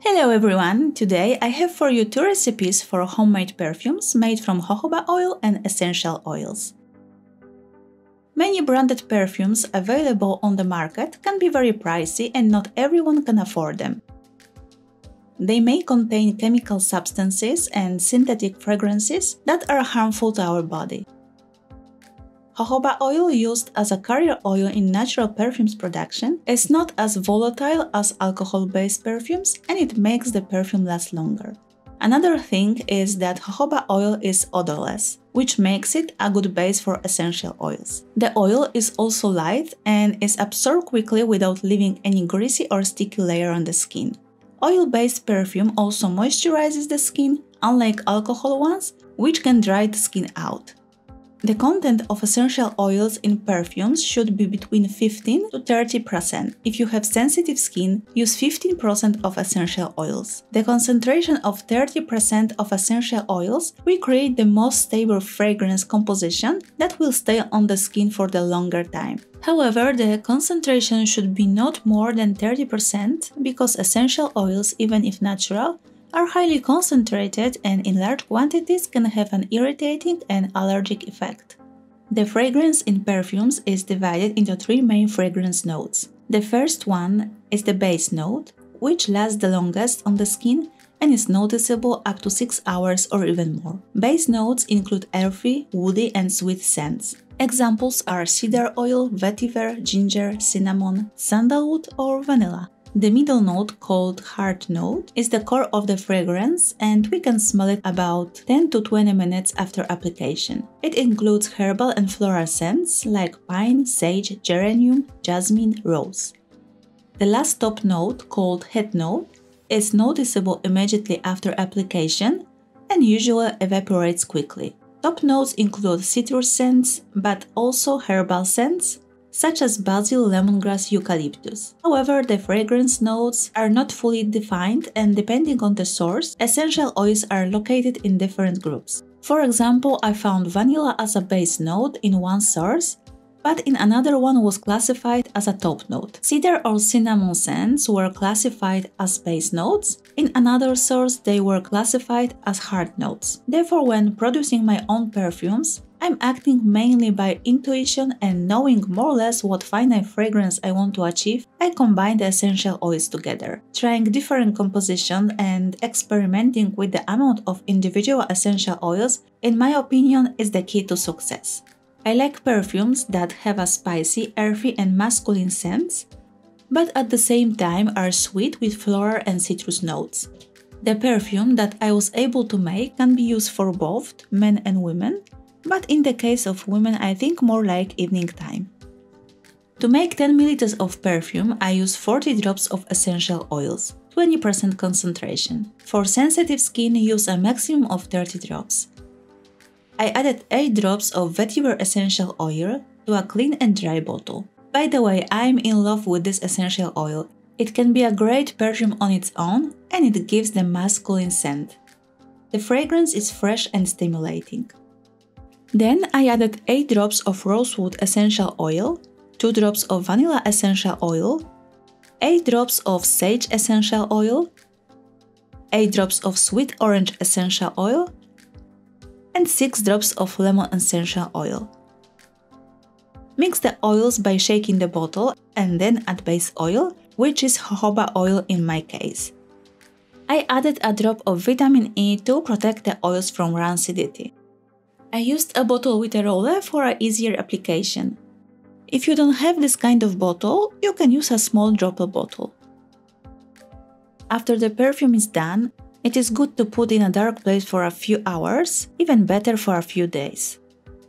Hello everyone! Today I have for you two recipes for homemade perfumes made from jojoba oil and essential oils. Many branded perfumes available on the market can be very pricey and not everyone can afford them. They may contain chemical substances and synthetic fragrances that are harmful to our body. Jojoba oil used as a carrier oil in natural perfumes production is not as volatile as alcohol-based perfumes and it makes the perfume last longer. Another thing is that jojoba oil is odorless, which makes it a good base for essential oils. The oil is also light and is absorbed quickly without leaving any greasy or sticky layer on the skin. Oil-based perfume also moisturizes the skin, unlike alcohol ones, which can dry the skin out. The content of essential oils in perfumes should be between 15 to 30%. If you have sensitive skin, use 15% of essential oils. The concentration of 30% of essential oils will create the most stable fragrance composition that will stay on the skin for the longer time. However, the concentration should be not more than 30% because essential oils, even if natural, are highly concentrated and in large quantities can have an irritating and allergic effect. The fragrance in perfumes is divided into three main fragrance notes. The first one is the base note, which lasts the longest on the skin and is noticeable up to 6 hours or even more. Base notes include earthy, woody and sweet scents. Examples are cedar oil, vetiver, ginger, cinnamon, sandalwood or vanilla. The middle note, called heart note, is the core of the fragrance and we can smell it about 10 to 20 minutes after application. It includes herbal and floral scents like pine, sage, geranium, jasmine, rose. The last top note, called head note, is noticeable immediately after application and usually evaporates quickly. Top notes include citrus scents, but also herbal scents, such as basil, lemongrass, eucalyptus. However, the fragrance notes are not fully defined and depending on the source, essential oils are located in different groups. For example, I found vanilla as a base note in one source, but in another one was classified as a top note. Cedar or cinnamon scents were classified as base notes, in another source they were classified as heart notes. Therefore, when producing my own perfumes, I'm acting mainly by intuition and knowing more or less what final fragrance I want to achieve, I combine the essential oils together. Trying different compositions and experimenting with the amount of individual essential oils, in my opinion, is the key to success. I like perfumes that have a spicy, earthy and masculine scent, but at the same time are sweet with floral and citrus notes. The perfume that I was able to make can be used for both men and women, but in the case of women, I think more like evening time. To make 10 ml of perfume, I use 40 drops of essential oils, 20% concentration. For sensitive skin, use a maximum of 30 drops. I added 8 drops of vetiver essential oil to a clean and dry bottle. By the way, I'm in love with this essential oil. It can be a great perfume on its own and it gives the masculine scent. The fragrance is fresh and stimulating. Then I added 8 drops of rosewood essential oil, 2 drops of vanilla essential oil, 8 drops of sage essential oil, 8 drops of sweet orange essential oil, and 6 drops of lemon essential oil. Mix the oils by shaking the bottle and then add base oil, which is jojoba oil in my case. I added a drop of vitamin E to protect the oils from rancidity. I used a bottle with a roller for an easier application. If you don't have this kind of bottle, you can use a small dropper bottle. After the perfume is done, it is good to put in a dark place for a few hours, even better for a few days.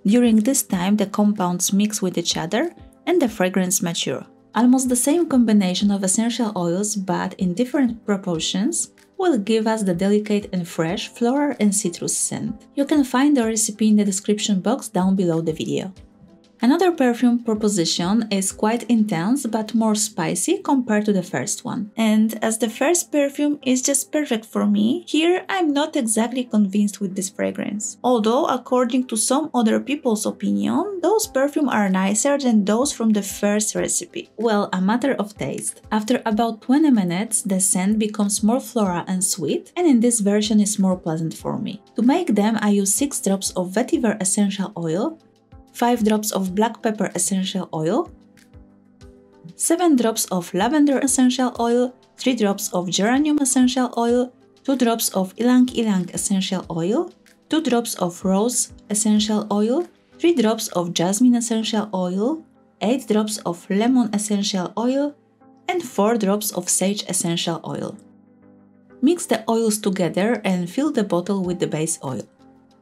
During this time, the compounds mix with each other and the fragrance matures. Almost the same combination of essential oils, but in different proportions, will give us the delicate and fresh floral and citrus scent. You can find the recipe in the description box down below the video. Another perfume proposition is quite intense but more spicy compared to the first one. And as the first perfume is just perfect for me, here I'm not exactly convinced with this fragrance. Although according to some other people's opinion, those perfumes are nicer than those from the first recipe. Well, a matter of taste. After about 20 minutes, the scent becomes more floral and sweet, and in this version is more pleasant for me. To make them, I use 6 drops of vetiver essential oil, 5 drops of black pepper essential oil, 7 drops of lavender essential oil, 3 drops of geranium essential oil, 2 drops of ylang-ylang essential oil, 2 drops of rose essential oil, 3 drops of jasmine essential oil, 8 drops of lemon essential oil, and 4 drops of sage essential oil. Mix the oils together and fill the bottle with the base oil.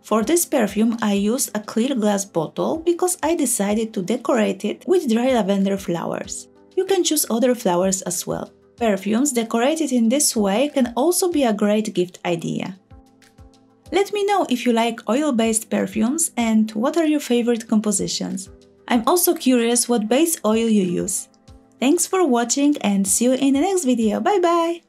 For this perfume, I used a clear glass bottle because I decided to decorate it with dry lavender flowers. You can choose other flowers as well. Perfumes decorated in this way can also be a great gift idea. Let me know if you like oil-based perfumes and what are your favorite compositions. I'm also curious what base oil you use. Thanks for watching and see you in the next video. Bye bye!